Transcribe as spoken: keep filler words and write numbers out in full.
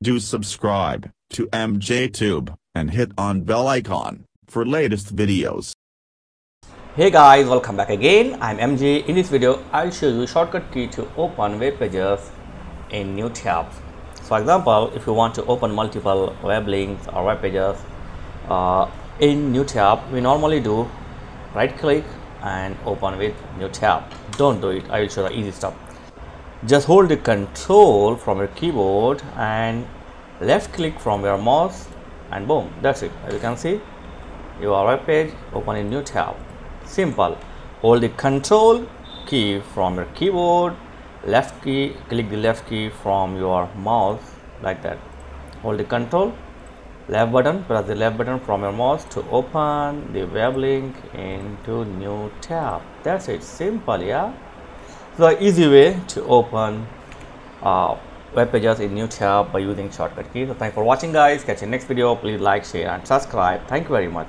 Do subscribe to MJTube and hit on bell icon for latest videos. Hey guys, welcome back again. I'm M J. In this video, I'll show you shortcut key to open web pages in new tabs. For example, if you want to open multiple web links or web pages uh, in new tab, we normally do right click and open with new tab. Don't do it. I will show the easy stuff. Just hold the control from your keyboard and left click from your mouse, and boom, that's it. As you can see, your web page open in new tab. Simple. Hold the control key from your keyboard, left key, click the left key from your mouse, like that. Hold the control, left button, press the left button from your mouse to open the web link into new tab. That's it. Simple, yeah. The easy way to open uh, web pages in new tab by using shortcut key. So thanks for watching, guys. Catch you next video. Please like, share and subscribe. Thank you very much.